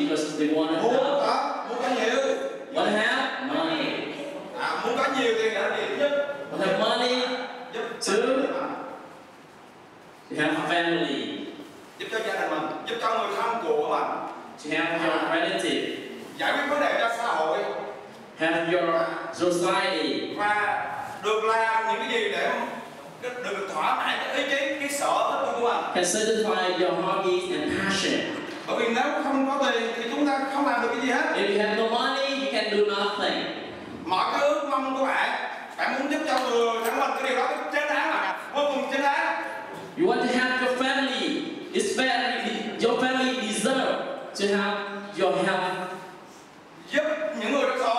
Jesus is the one who has What have money? What have money? Two. You have family. You have your relative. Have your society. Và được làm những cái gì để được thỏa mãn cái sở thích của mình. Can satisfy your hobbies and passion. Bởi vì nếu không có tiền thì chúng ta không làm được cái gì hết. If you have no money, you can do nothing. Mọi cái ước mong của bạn, bạn muốn giúp cho người khác mình cái điều đó trên đáng mà, vô cùng trên đáng. You want to have your family. It's fair. Your family deserve to have your help. Giúp những người được rồi.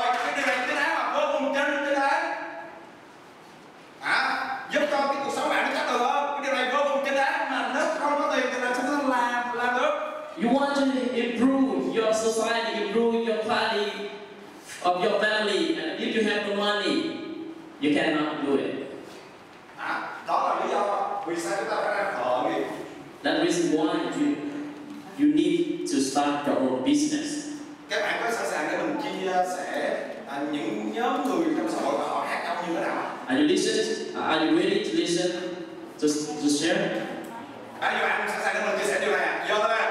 Giúp cho cái cuộc sống bạn nó chất lượng hơn. Cái điều này vô cùng chính đáng mà nếu không có tiền thì làm sao chúng ta làm được. You want to improve your society, improve your quality of your family, and if you have the money, you cannot do it. Đó là lý do vì sao chúng ta phải làm thợ nghiệp. That reason why you need to start your own business. Các bạn có sẵn sàng để mình chia sẻ những nhóm người trong xã hội và họ khác nhau như thế nào? Are you listening? Are you ready to listen? To share? Are you sẵn sàng để mình chia sẻ điều này? Do thôi.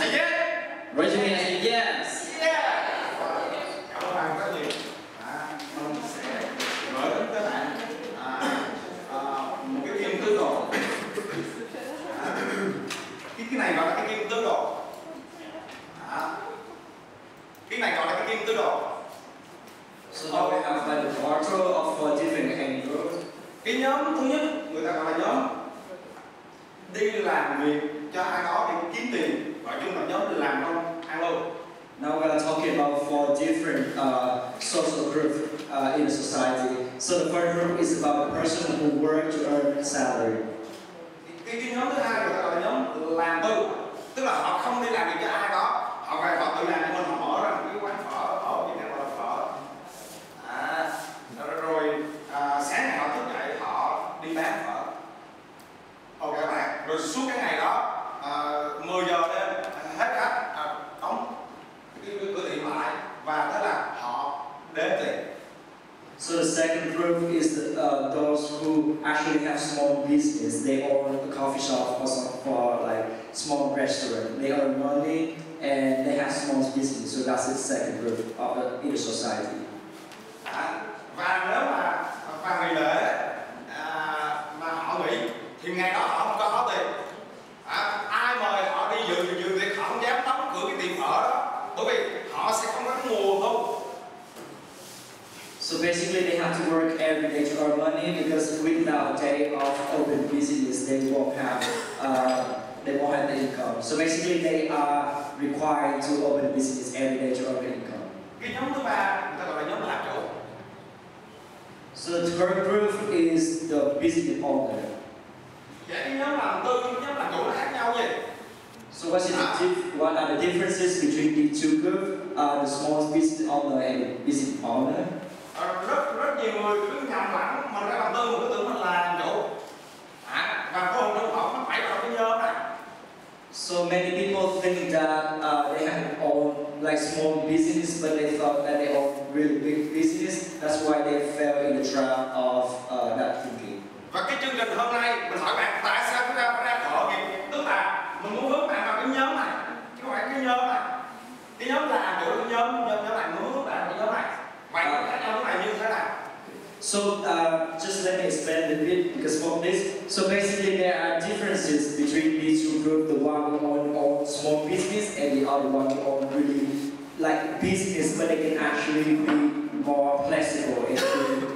Say yes. Raise your hand. Yes. Yeah. Cảm ơn bạn rất nhiều. Mình sẽ gửi đến các bạn một cái kim tứ đồ. Cái này gọi là cái kim tứ đồ. Cái này gọi là cái kim tứ đồ. So now we have like the order of different angles. Cái nhóm thứ nhất người ta gọi là nhóm đi làm việc cho ai đó để kiếm tiền, gọi chung là nhóm làm công ăn lương. Now we're talking about four different social groups in society. So the first group is about the person who works to earn salary. Cái nhóm thứ hai người ta gọi là nhóm làm tư, tức là họ không đi làm việc cho ai đó. Họ về họ tự làm cho mình, họ mở ra một cái quán phở, ở Việt Nam gọi là phở. Rồi sáng ngày họ thức dậy họ đi bán phở. Ok các bạn, rồi suốt cái ngày đó 10 giờ đêm hết khách đóng cái cửa tiệm lại và thế là họ đếm tiền. So the second group is those who actually have small business. They own a coffee shop or some like small restaurant. They earn money. And they have small business, so that's the second group of in the society. Và nếu mà ngày lễ mà họ nghỉ thì ngày đó họ không có tiền. Ai mời họ đi dự thì họ không dám đóng cửa cái tiệm phở đó, bởi vì họ sẽ không có mùa thu. So basically, they have to work every day to earn money because without a day of open business, they won't have. They won't have the income. So basically, they are required to open a business every day to earn income. Cái nhóm thứ ba người ta gọi là nhóm làm chủ. So the third group is the business owner. Vậy nhóm làm tư, nhóm làm chủ là khác nhau gì? So what are the differences between the two groups? The small business owner and the business owner. Rất nhiều người cứ nhầm lẫn mình là làm tư, mình cứ tưởng mình là làm chủ. Và có một đứa họ phải vào cái nhóm này. So many people think that they have own like small business, but they thought that they own really big business. That's why they fell in the trap of that thinking. Và cái chương trình hôm nay mình hỏi bạn tại sao chúng ta phải ra khỏi nghiệp, tức là mình muốn hướng bạn vào cái nhóm này, chứ không phải cái nhóm này, cái nhóm là kiểu cái nhóm này muốn hướng bạn cái nhóm này. Vậy các nhóm này như thế nào? So just let me explain a bit because from this, so basically there are differences between these two groups, the one who own small business and the other one who own really like business, but they can actually be more flexible and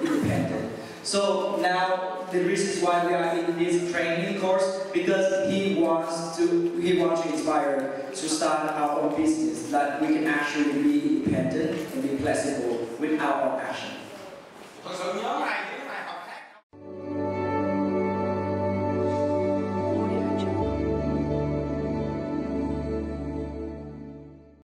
independent. So now the reason why we are in this training course because he wants to inspire to start our own business, that we can actually be independent and be flexible with our own action. Thật sự nhóm này